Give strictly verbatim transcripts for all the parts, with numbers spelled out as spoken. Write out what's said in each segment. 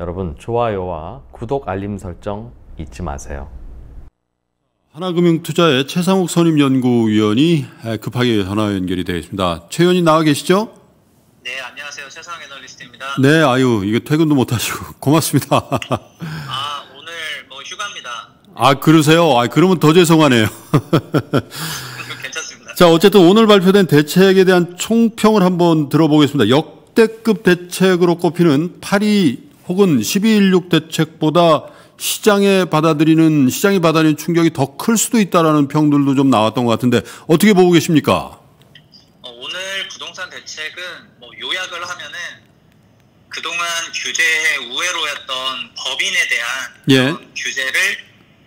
여러분 좋아요와 구독, 알림 설정 잊지 마세요. 하나금융투자의 채상욱 선임연구위원이 급하게 전화 연결이 되어 있습니다. 최 위원님 나와 계시죠? 네, 안녕하세요. 최상욱 애널리스트입니다. 네, 아유, 이게 퇴근도 못하시고 고맙습니다. 아, 오늘 뭐 휴가입니다. 아, 그러세요? 아, 그러면 더 죄송하네요. 괜찮습니다. 자, 어쨌든 오늘 발표된 대책에 대한 총평을 한번 들어보겠습니다. 역대급 대책으로 꼽히는 팔 이 혹은 십이 일육 대책보다 시장에 받아들이는, 시장이 받아들이는 충격이 더 클 수도 있다라는 평들도 좀 나왔던 것 같은데 어떻게 보고 계십니까? 어, 오늘 부동산 대책은 뭐 요약을 하면은 그동안 규제의 우회로였던 법인에 대한 예. 규제를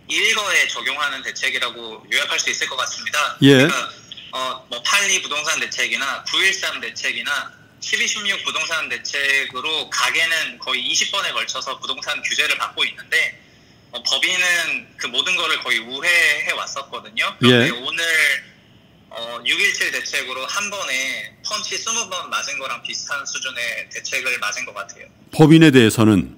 일거에 적용하는 대책이라고 요약할 수 있을 것 같습니다. 예. 그러니까 어, 뭐 팔 이 부동산 대책이나 구 일삼 대책이나 십이 십육 부동산 대책으로 가게는 거의 이십 번에 걸쳐서 부동산 규제를 받고 있는데 어, 법인은 그 모든 거를 거의 우회해 왔었거든요. 그런데 예. 오늘 어, 육 일칠 대책으로 한 번에 펀치 이십 번 맞은 거랑 비슷한 수준의 대책을 맞은 것 같아요. 법인에 대해서는?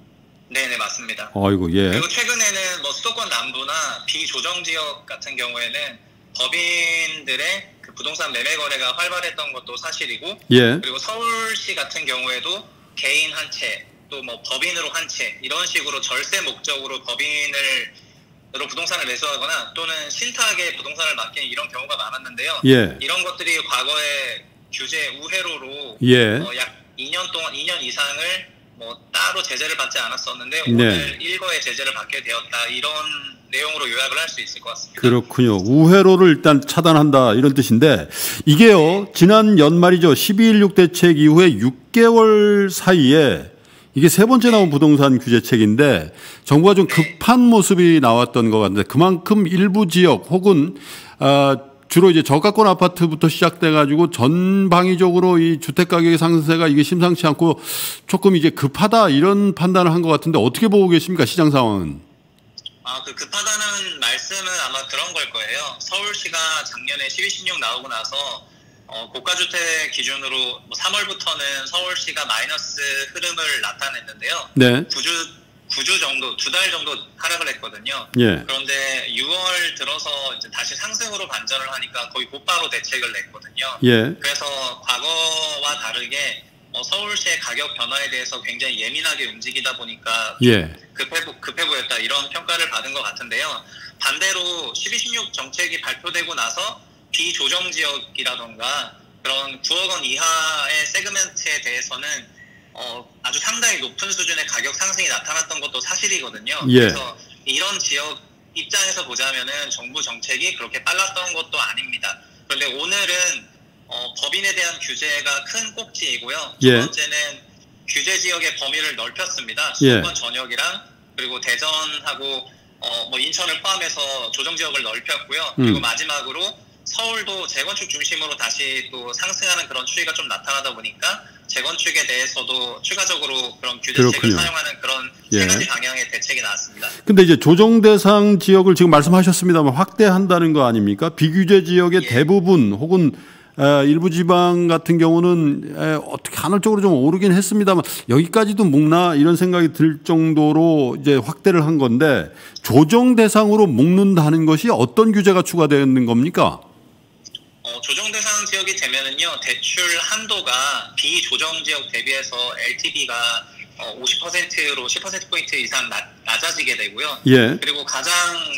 네네, 맞습니다. 아이고, 예. 그리고 최근에는 뭐 수도권 남부나 비조정 지역 같은 경우에는 법인들의 그 부동산 매매 거래가 활발했던 것도 사실이고, 예. 그리고 서울시 같은 경우에도 개인 한 채, 또 뭐 법인으로 한 채, 이런 식으로 절세 목적으로 법인을 부동산을 매수하거나 또는 신탁에 부동산을 맡기는 이런 경우가 많았는데요. 예. 이런 것들이 과거에 규제 우회로로 예. 어, 약 이 년 동안 이 년 이상을 뭐 따로 제재를 받지 않았었는데 오늘 네. 일거에 제재를 받게 되었다, 이런 내용으로 요약을 할 수 있을 것 같습니다. 그렇군요. 우회로를 일단 차단한다, 이런 뜻인데 이게요 네. 지난 연말이죠. 십이 일육 대책 이후에 육 개월 사이에 이게 세 번째 나온 네. 부동산 규제책인데 정부가 좀 급한 네. 모습이 나왔던 것 같은데 그만큼 일부 지역 혹은 아, 주로 이제 저가권 아파트부터 시작돼가지고 전방위적으로 이 주택 가격의 상승세가 이게 심상치 않고 조금 이제 급하다, 이런 판단을 한 것 같은데 어떻게 보고 계십니까, 시장 상황은? 아, 그 급하다는 말씀은 아마 그런 걸 거예요. 서울시가 작년에 십이 십육 나오고 나서 어, 고가주택 기준으로 뭐 삼 월부터는 서울시가 마이너스 흐름을 나타냈는데요. 네. 구주 구 주 정도, 두 달 정도 하락을 했거든요. 예. 그런데 유월 들어서 이제 다시 상승으로 반전을 하니까 거의 곧바로 대책을 냈거든요. 예. 그래서 과거와 다르게 뭐 서울시의 가격 변화에 대해서 굉장히 예민하게 움직이다 보니까 예. 급해, 급해 보였다, 이런 평가를 받은 것 같은데요. 반대로 십이 십육 정책이 발표되고 나서 비조정 지역이라던가 그런 구억 원 이하의 세그먼트에 대해서는 어, 아주 상당히 높은 수준의 가격 상승이 나타났던 것도 사실이거든요. 예. 그래서 이런 지역 입장에서 보자면은 정부 정책이 그렇게 빨랐던 것도 아닙니다. 그런데 오늘은 어, 법인에 대한 규제가 큰 꼭지이고요. 두 번째는 예. 규제 지역의 범위를 넓혔습니다. 수도권 예. 전역이랑 그리고 대전하고 어, 뭐 인천을 포함해서 조정 지역을 넓혔고요. 음. 그리고 마지막으로 서울도 재건축 중심으로 다시 또 상승하는 그런 추이가 좀 나타나다 보니까 재건축에 대해서도 추가적으로 그런 규제책을 사용하는 그런 예. 세 가지 방향의 대책이 나왔습니다. 근데 이제 조정 대상 지역을 지금 말씀하셨습니다만 확대한다는 거 아닙니까? 비규제 지역의 예. 대부분 혹은 일부 지방 같은 경우는 어떻게 간헐적으로 좀 오르긴 했습니다만 여기까지도 묶나, 이런 생각이 들 정도로 이제 확대를 한 건데 조정 대상으로 묶는다는 것이 어떤 규제가 추가되는 겁니까? 어, 조정 대상 지역이 되면은요, 대출 한도가 비조정 지역 대비해서 엘 티 브이가 어, 오십 퍼센트로 십 퍼센트 포인트 이상 낮, 낮아지게 되고요. 예. 그리고 가장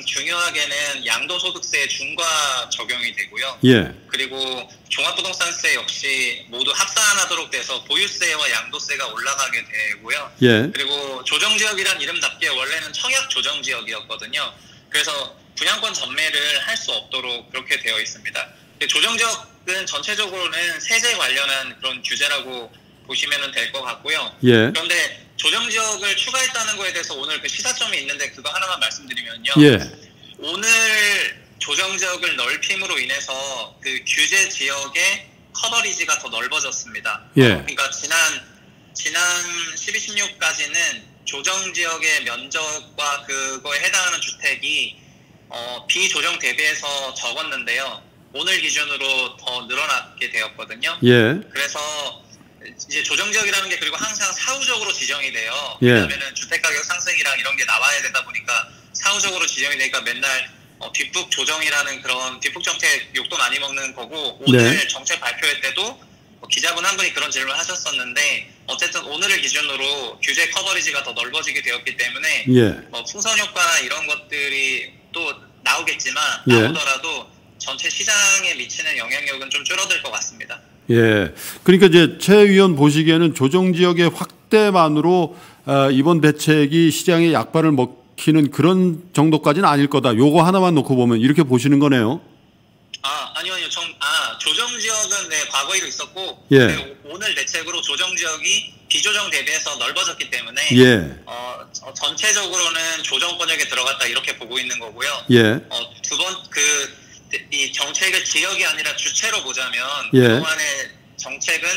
중요하게는 양도소득세 중과 적용이 되고요. 예. 그리고 종합부동산세 역시 모두 합산하도록 돼서 보유세와 양도세가 올라가게 되고요. 예. 그리고 조정지역이란 이름답게 원래는 청약조정지역이었거든요. 그래서 분양권 전매를 할 수 없도록 그렇게 되어 있습니다. 조정지역은 전체적으로는 세제 관련한 그런 규제라고 보시면 될 것 같고요. 예. 그런데 조정지역을 추가했다는 거에 대해서 오늘 그 시사점이 있는데 그거 하나만 말씀드리면요. 예. 오늘 조정지역을 넓힘으로 인해서 그 규제 지역의 커버리지가 더 넓어졌습니다. 예. 그러니까 지난 지난 십이 십육까지는 조정지역의 면적과 그거에 해당하는 주택이 어, 비조정 대비해서 적었는데요. 오늘 기준으로 더 늘어나게 되었거든요. 예. 그래서 이제 조정지역이라는 게 그리고 항상 사후적으로 지정이 돼요. 예. 왜냐하면은 주택가격 상승이랑 이런 게 나와야 되다 보니까 사후적으로 지정이 되니까 맨날 어, 뒷북 조정이라는 그런 뒷북 정책 욕도 많이 먹는 거고 오늘 네. 정책 발표회 때도 뭐 기자분 한 분이 그런 질문을 하셨었는데 어쨌든 오늘을 기준으로 규제 커버리지가 더 넓어지게 되었기 때문에 예. 뭐 풍선 효과나 이런 것들이 또 나오겠지만 예. 나오더라도 전체 시장에 미치는 영향력은 좀 줄어들 것 같습니다. 예, 그러니까 이제 최 위원 보시기에는 조정 지역의 확대만으로 어, 이번 대책이 시장에 약발을 먹히는 그런 정도까지는 아닐 거다. 요거 하나만 놓고 보면 이렇게 보시는 거네요. 아, 아니요, 아니요. 정, 아, 조정 지역은 네, 과거에도 있었고 예. 네, 오늘 대책으로 조정 지역이 비조정 대비해서 넓어졌기 때문에 예. 어, 전체적으로는 조정 권역에 들어갔다 이렇게 보고 있는 거고요. 예. 어, 두 번 그. 이 정책을 지역이 아니라 주체로 보자면 예. 그동안의 정책은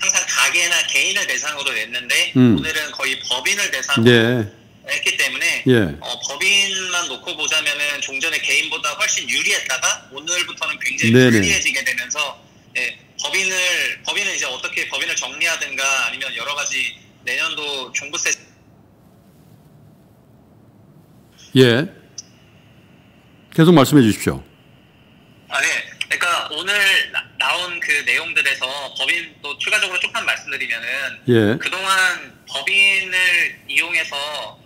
항상 가게나 개인을 대상으로 냈는데 음. 오늘은 거의 법인을 대상으로 예. 했기 때문에 예. 어, 법인만 놓고 보자면은 종전에 개인보다 훨씬 유리했다가 오늘부터는 굉장히 네네. 불리해지게 되면서 예, 법인을 법인은 이제 어떻게 법인을 정리하든가 아니면 여러 가지 내년도 종부세 예 계속 말씀해 주십시오. 아, 네. 그러니까 오늘 나, 나온 그 내용들에서 법인도 추가적으로 조금 말씀드리면은 예. 그동안 법인을 이용해서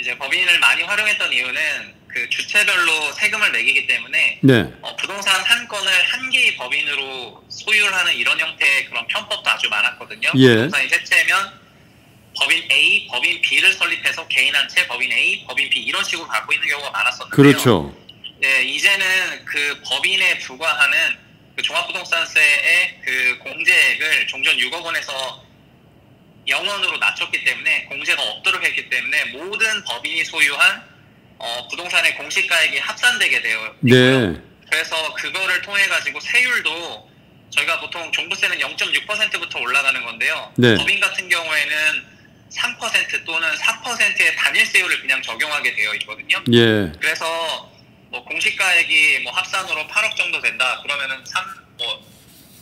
이제 법인을 많이 활용했던 이유는 그 주체별로 세금을 매기기 때문에 네. 어, 부동산 한 건을 한 개의 법인으로 소유하는 이런 형태의 그런 편법도 아주 많았거든요. 예. 부동산이 세 채면 법인 A, 법인 B를 설립해서 개인 한 채, 법인 A, 법인 B 이런 식으로 갖고 있는 경우가 많았었는데요. 그렇죠. 예, 이제는 그 법인에 부과하는 그 종합부동산세의 그 공제액을 종전 육억 원에서 영 원으로 낮췄기 때문에 공제가 없도록 했기 때문에 모든 법인이 소유한 어, 부동산의 공시가액이 합산되게 돼요. 네. 그래서 그거를 통해 가지고 세율도 저희가 보통 종부세는 영 점 육 퍼센트부터 올라가는 건데요. 네. 법인 같은 경우에는 삼 퍼센트 또는 사 퍼센트의 단일세율을 그냥 적용하게 되어 있거든요. 예. 그래서 뭐 공시가액이 뭐 합산으로 팔억 정도 된다. 그러면은 삼 뭐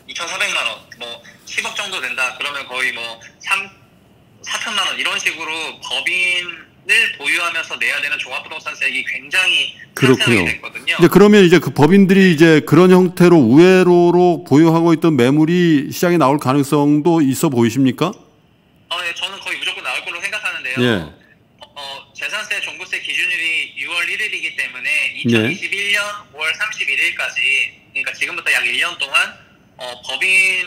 이천사백만 원, 뭐 십억 정도 된다. 그러면 거의 뭐 삼 사천만 원 이런 식으로 법인을 보유하면서 내야 되는 종합부동산세액이 굉장히 상승이 됐거든요. 근데 그러면 이제 그 법인들이 이제 그런 형태로 우회로로 보유하고 있던 매물이 시장에 나올 가능성도 있어 보이십니까? 어, 예, 저는 거의 무조건 나올 걸로 생각하는데요. 예. 재산세 종부세 기준일이 유월 일일이기 때문에 이천이십일 년 네. 오월 삼십일일까지 그러니까 지금부터 약 일 년 동안 어, 법인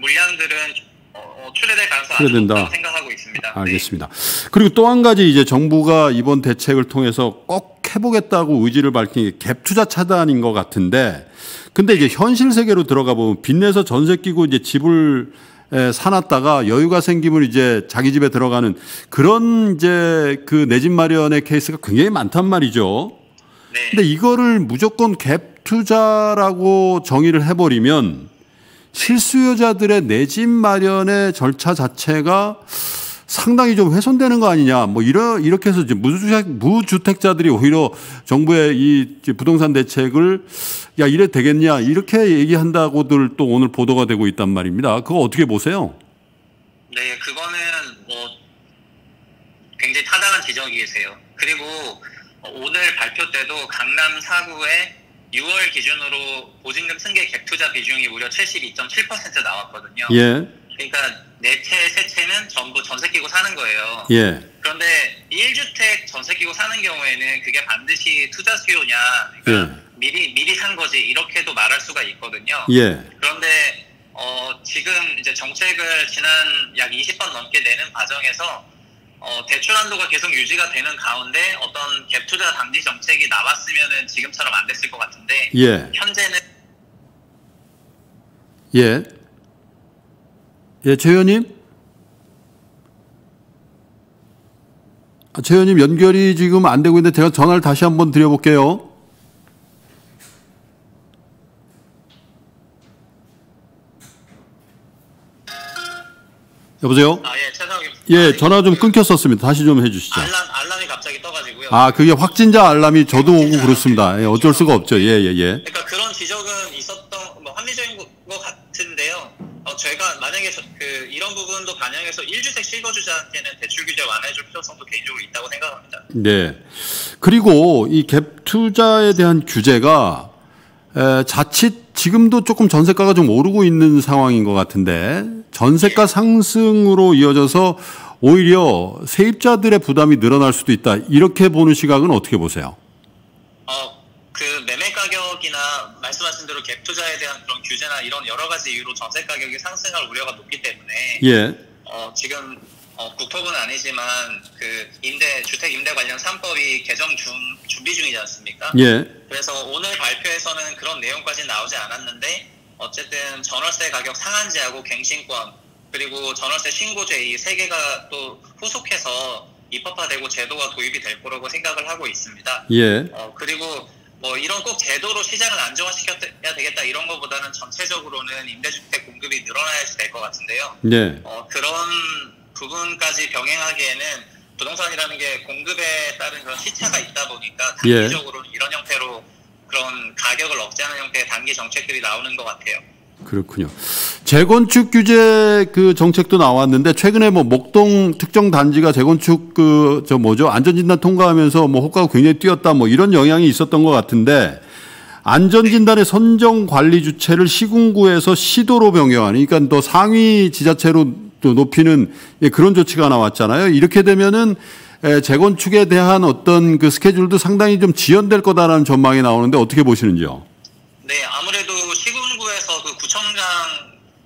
물량들은 어, 출회될 가능성이 아주 높다고 생각하고 있습니다. 알겠습니다. 네. 그리고 또 한 가지 이제 정부가 이번 대책을 통해서 꼭 해보겠다고 의지를 밝힌 게 갭 투자 차단인 것 같은데 근데 이제 현실 세계로 들어가 보면 빚내서 전세 끼고 이제 집을 예, 사놨다가 여유가 생기면 이제 자기 집에 들어가는 그런 이제 그 내 집 마련의 케이스가 굉장히 많단 말이죠. 네. 근데 이거를 무조건 갭 투자라고 정의를 해버리면 실수요자들의 내 집 마련의 절차 자체가 상당히 좀 훼손되는 거 아니냐. 뭐 이러, 이렇게 해서 이제 무주택, 무주택자들이 오히려 정부의 이 부동산 대책을 야, 이래 되겠냐. 이렇게 얘기한다고들 또 오늘 보도가 되고 있단 말입니다. 그거 어떻게 보세요? 네, 그거는 뭐 굉장히 타당한 지적이세요. 그리고 오늘 발표 때도 강남 사 구에 유월 기준으로 보증금 승계 갭 투자 비중이 무려 칠십이 점 칠 퍼센트 나왔거든요. 예. 그러니까 네 채, 세 채는 전부 전세 끼고 사는 거예요. 예. 그런데 일 주택 전세 끼고 사는 경우에는 그게 반드시 투자 수요냐, 그러니까 예. 미리 미리 산 거지 이렇게도 말할 수가 있거든요. 예. 그런데 어, 지금 이제 정책을 지난 약 이십 번 넘게 내는 과정에서 어, 대출 한도가 계속 유지가 되는 가운데 어떤 갭 투자 방지 정책이 나왔으면은 지금처럼 안 됐을 것 같은데 예. 현재는 예. 예, 최 의원님. 아, 최 의원님 연결이 지금 안 되고 있는데 제가 전화를 다시 한번 드려볼게요. 여보세요? 아, 예, 최상욱. 예, 전화 좀 끊겼었습니다. 다시 좀 해주시죠. 알람, 알람이 갑자기 떠가지고요. 아, 그게 확진자 알람이 저도 확진자 오고 그렇습니다. 예, 어쩔 수가 없죠. 예, 예, 예. 그러니까 그런 지적은 있었던 뭐 합리적인 것 같은데요. 어, 제가 만약에 저, 그 이런 부분 주택 실거주자한테는 대출 규제 완화해줄 필요성도 개인적으로 있다고 생각합니다. 네. 그리고 이 갭 투자에 대한 규제가 에, 자칫 지금도 조금 전세가가 좀 오르고 있는 상황인 것 같은데 전세가 네. 상승으로 이어져서 오히려 세입자들의 부담이 늘어날 수도 있다. 이렇게 보는 시각은 어떻게 보세요? 어, 그 매매 가격이나 말씀하신 대로 갭 투자에 대한 그런 규제나 이런 여러 가지 이유로 전세 가격이 상승할 우려가 높기 때문에 예. 어, 지금 어, 국토부는 아니지만 그 임대 주택 임대 관련 삼법이 개정 중 준비 중이지 않습니까? 예. 그래서 오늘 발표에서는 그런 내용까지 나오지 않았는데 어쨌든 전월세 가격 상한제하고 갱신권 그리고 전월세 신고제 이 세 개가 또 후속해서 입법화되고 제도가 도입이 될 거라고 생각을 하고 있습니다. 예. 어, 그리고 뭐 이런 꼭 제도로 시장을 안정화시켜야 되겠다 이런 것보다는 전체적으로는 임대주택 공급이 늘어나야 될 것 같은데요. 네. 어, 그런 부분까지 병행하기에는 부동산이라는 게 공급에 따른 그런 시차가 있다 보니까 단기적으로 예. 이런 형태로 그런 가격을 억제하는 형태의 단기 정책들이 나오는 것 같아요. 그렇군요. 재건축 규제 그 정책도 나왔는데 최근에 뭐 목동 특정 단지가 재건축 그 저 뭐죠 안전진단 통과하면서 뭐 호가가 굉장히 뛰었다 뭐 이런 영향이 있었던 것 같은데 안전진단의 선정 관리 주체를 시군구에서 시도로 변경하는 그러니까 또 상위 지자체로 또 높이는 그런 조치가 나왔잖아요. 이렇게 되면은 재건축에 대한 어떤 그 스케줄도 상당히 좀 지연될 거다라는 전망이 나오는데 어떻게 보시는지요? 네, 아무래도 시군구에서 그 구청장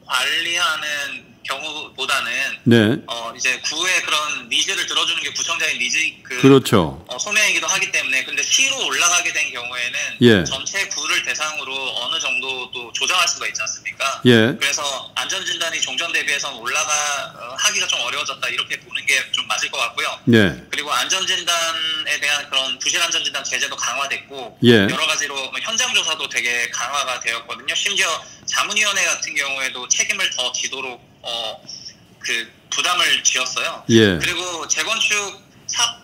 관리하는 경우보다는 네. 어 이제 구의 그런 니즈를 들어주는 게 구청장의 니즈 그 그렇죠. 어, 소명이기도 하기 때문에 근데 시로 올라가게 된 경우에는 예. 전체 구를 대상으로 어느 정도 또 조정할 수가 있지 않습니까? 예. 그래서 안전진단이 종전 대비해서 올라가 어, 하기가 좀 어려워졌다 이렇게 보는 게 좀 맞을 것 같고요. 예. 그리고 안전진단에 대한 그런 부실 안전진단 제재도 강화됐고 예. 여러 가지로 현장 조사도 되게 강화가 되었거든요. 심지어 자문위원회 같은 경우에도 책임을 더 지도록 어, 그 부담을 쥐었어요. 예. 그리고 재건축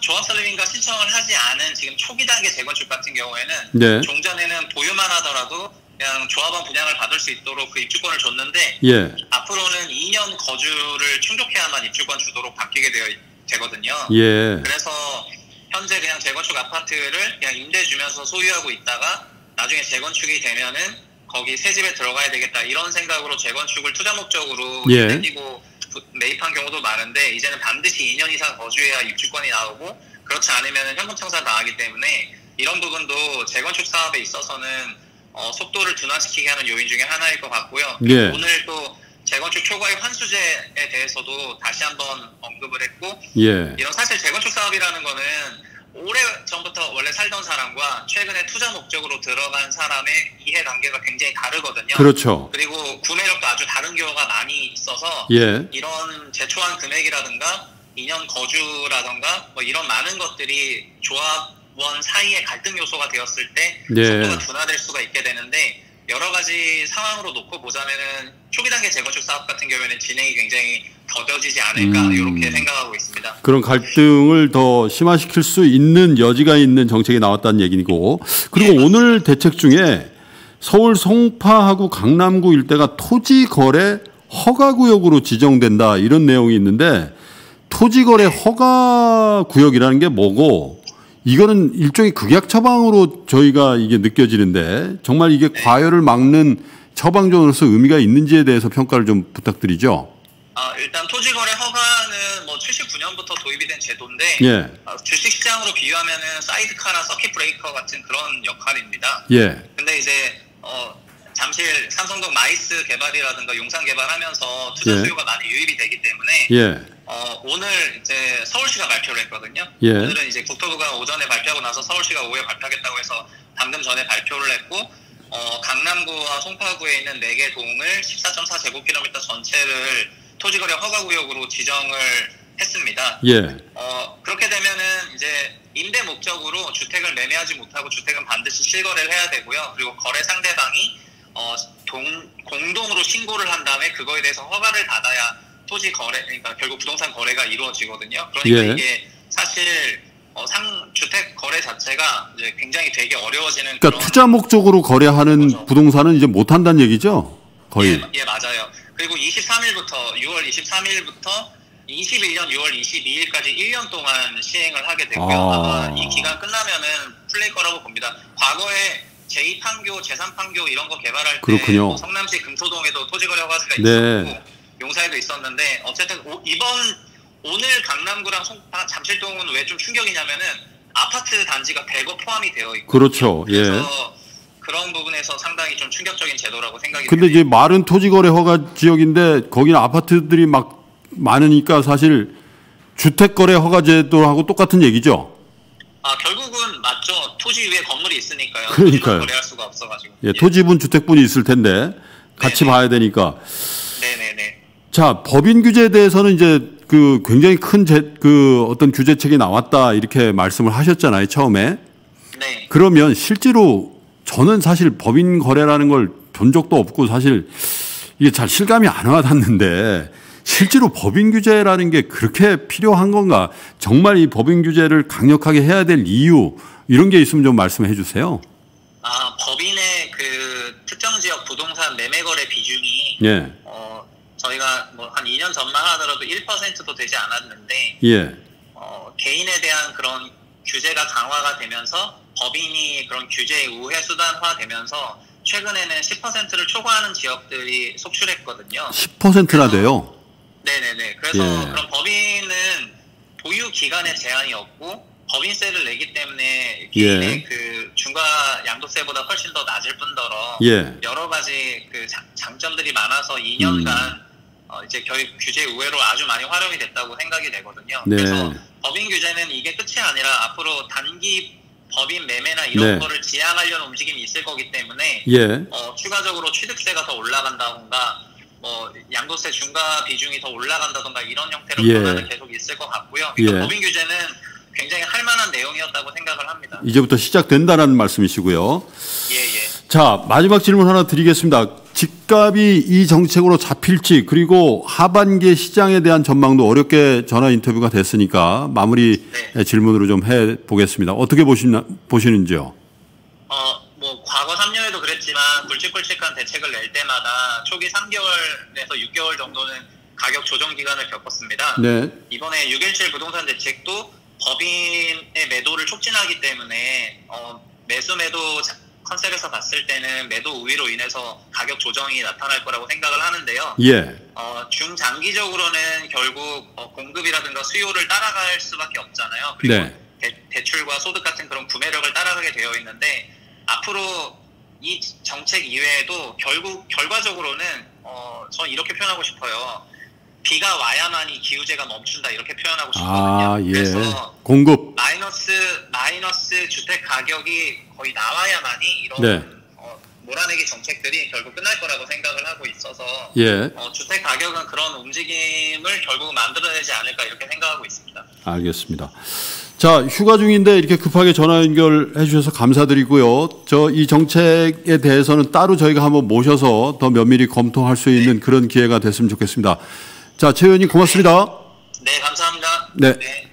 조합설립인가 신청을 하지 않은 지금 초기 단계 재건축 같은 경우에는 네. 종전에는 보유만 하더라도 그냥 조합원 분양을 받을 수 있도록 그 입주권을 줬는데 예. 앞으로는 이 년 거주를 충족해야만 입주권 주도록 바뀌게 되어 되거든요. 예. 그래서 현재 그냥 재건축 아파트를 그냥 임대 주면서 소유하고 있다가 나중에 재건축이 되면은 거기 새 집에 들어가야 되겠다 이런 생각으로 재건축을 투자 목적으로 예. 땡기고 매입한 경우도 많은데 이제는 반드시 이 년 이상 거주해야 입주권이 나오고 그렇지 않으면 현금 청산 당하기 때문에 이런 부분도 재건축 사업에 있어서는 어, 속도를 둔화시키게 하는 요인 중에 하나일 것 같고요. 예. 오늘 또 재건축 초과의 환수제에 대해서도 다시 한번 언급을 했고 예. 이런 사실 재건축 사업이라는 거는 오래 전부터 원래 살던 사람과 최근에 투자 목적으로 들어간 사람의 이해 단계가 굉장히 다르거든요. 그렇죠. 그리고 구매력도 아주 다른 경우가 많이 있어서 예. 이런 제초한 금액이라든가 이 년 거주라든가 뭐 이런 많은 것들이 조합원 사이의 갈등 요소가 되었을 때 속도가 예. 둔화될 수가 있게 되는데 여러 가지 상황으로 놓고 보자면은 초기 단계 재건축 사업 같은 경우에는 진행이 굉장히 더뎌지지 않을까 음. 이렇게 생각하고 있습니다. 그런 갈등을 더 심화시킬 수 있는 여지가 있는 정책이 나왔다는 얘기고 그리고 네, 오늘 대책 중에 서울 송파하고 강남구 일대가 토지 거래 허가 구역으로 지정된다 이런 내용이 있는데 토지 거래 허가 구역이라는 게 뭐고 이거는 일종의 극약 처방으로 저희가 이게 느껴지는데 정말 이게 네. 과열을 막는 처방전으로서 의미가 있는지에 대해서 평가를 좀 부탁드리죠. 아, 일단 토지거래 허가는 뭐 칠십구 년부터 도입이 된 제도인데 예. 아, 주식시장으로 비유하면은 사이드카나 서킷 브레이커 같은 그런 역할입니다. 예. 근데 이제 어, 잠실 삼성동 마이스 개발이라든가 용산 개발하면서 투자 예. 수요가 많이 유입이 되기 때문에 예. 어, 오늘 이제 서울시가 발표를 했거든요. 예. 오늘은 이제 국토부가 오전에 발표하고 나서 서울시가 오후에 발표하겠다고 해서 방금 전에 발표를 했고 어, 강남구와 송파구에 있는 네 개 동을 십사 점 사 제곱킬로미터 전체를 토지거래 허가구역으로 지정을 했습니다. 예. 어, 그렇게 되면은 이제 임대 목적으로 주택을 매매하지 못하고 주택은 반드시 실거래를 해야 되고요. 그리고 거래 상대방이 어, 동, 공동으로 신고를 한 다음에 그거에 대해서 허가를 받아야 토지 거래, 그러니까 결국 부동산 거래가 이루어지거든요. 그러니까 예. 이게 사실 어, 상, 주택 거래 자체가 이제 굉장히 되게 어려워지는. 그러니까 그런 투자 목적으로 거래하는 거죠. 부동산은 이제 못 한다는 얘기죠? 거의. 예, 예 맞아요. 그리고 이십삼 일부터 유월 이십삼 일부터 이십일년 유월 이십이일까지 일 년 동안 시행을 하게 되고요. 아... 아마 이 기간 끝나면은 풀릴 거라고 봅니다. 과거에 제이 판교, 제삼 판교 이런 거 개발할 때 뭐 성남시 금토동에도 토지거래허가가 네. 있었고 용사에도 있었는데 어쨌든 오, 이번 오늘 강남구랑 송, 잠실동은 왜 좀 충격이냐면은 아파트 단지가 대거 포함이 되어 있고 그렇죠. 그래서 예. 그런 부분에서 상당히 좀 충격적인 제도라고 생각이 근데 됩니다. 이제 말은 토지거래허가 지역인데 거기는 아파트들이 막 많으니까 사실 주택거래허가제도하고 똑같은 얘기죠. 아 결국은 맞죠. 토지 위에 건물이 있으니까요. 그러니까요. 거래할 수가 없어가지고. 예, 예. 토지분 주택분이 있을 텐데 같이 네네. 봐야 되니까. 네네네. 자 법인 규제에 대해서는 이제 그 굉장히 큰 제, 그 어떤 규제책이 나왔다 이렇게 말씀을 하셨잖아요 처음에. 네. 그러면 실제로 저는 사실 법인 거래라는 걸 본 적도 없고 사실 이게 잘 실감이 안 와닿는데. 실제로 법인 규제라는 게 그렇게 필요한 건가? 정말 이 법인 규제를 강력하게 해야 될 이유 이런 게 있으면 좀 말씀해 주세요. 아 법인의 그 특정 지역 부동산 매매 거래 비중이 예. 어 저희가 뭐 한 이 년 전만 하더라도 일 퍼센트도 되지 않았는데 예. 어 개인에 대한 그런 규제가 강화가 되면서 법인이 그런 규제의 우회 수단화 되면서 최근에는 십 퍼센트를 초과하는 지역들이 속출했거든요. 십 퍼센트나 돼요? 네네네. 그래서 예. 그런 법인은 보유 기간에 제한이 없고 법인세를 내기 때문에 개인의 예. 그 중과 양도세보다 훨씬 더 낮을 뿐더러 예. 여러 가지 그 장, 장점들이 많아서 이 년간 음. 어 이제 결, 규제 우회로 아주 많이 활용이 됐다고 생각이 되거든요. 네. 그래서 법인 규제는 이게 끝이 아니라 앞으로 단기 법인 매매나 이런 네. 거를 지향하려는 움직임이 있을 거기 때문에 예. 어, 추가적으로 취득세가 더 올라간다던가 뭐 양도세 중과 비중이 더 올라간다던가 이런 형태로 예. 변화는 계속 있을 것 같고요. 그러니까 예. 법인 규제는 굉장히 할 만한 내용이었다고 생각을 합니다. 이제부터 시작된다라는 말씀이시고요. 예예. 자 마지막 질문 하나 드리겠습니다. 집값이 이 정책으로 잡힐지 그리고 하반기 시장에 대한 전망도 어렵게 전화 인터뷰가 됐으니까 마무리 네. 질문으로 좀 해보겠습니다. 어떻게 보시나, 보시는지요? 어. 뭐 과거 삼 년에도 그랬지만 굵직굵직한 대책을 낼 때마다 초기 삼 개월에서 육 개월 정도는 가격 조정 기간을 겪었습니다. 네. 이번에 육 일칠 부동산 대책도 법인의 매도를 촉진하기 때문에 어, 매수 매도 컨셉에서 봤을 때는 매도 우위로 인해서 가격 조정이 나타날 거라고 생각을 하는데요. 예. 어, 중장기적으로는 결국 어, 공급이라든가 수요를 따라갈 수밖에 없잖아요. 그리고 네. 대, 대출과 소득 같은 그런 구매력을 따라가게 되어 있는데 앞으로 이 정책 이외에도 결국 결과적으로는 어, 저는 이렇게 표현하고 싶어요. 비가 와야만이 기우제가 멈춘다 이렇게 표현하고 싶거든요. 아, 예. 그래서 공급 마이너스 마이너스 주택 가격이 거의 나와야만이 이런 네. 어, 몰아내기 정책들이 결국 끝날 거라고 생각을 하고 있어서 예. 어, 주택 가격은 그런 움직임을 결국 만들어내지 않을까 이렇게 생각하고 있습니다. 알겠습니다. 자, 휴가 중인데 이렇게 급하게 전화 연결해 주셔서 감사드리고요. 저 이 정책에 대해서는 따로 저희가 한번 모셔서 더 면밀히 검토할 수 있는 네. 그런 기회가 됐으면 좋겠습니다. 자, 최 의원님 고맙습니다. 네, 네 감사합니다. 네. 네.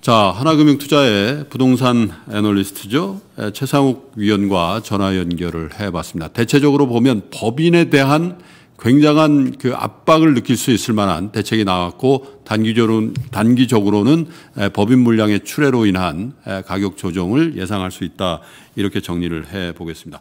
자, 하나금융투자의 부동산 애널리스트죠. 채상욱 위원과 전화 연결을 해봤습니다. 대체적으로 보면 법인에 대한 굉장한 그 압박을 느낄 수 있을 만한 대책이 나왔고 단기적으로는, 단기적으로는 법인 물량의 출회로 인한 가격 조정을 예상할 수 있다 이렇게 정리를 해보겠습니다.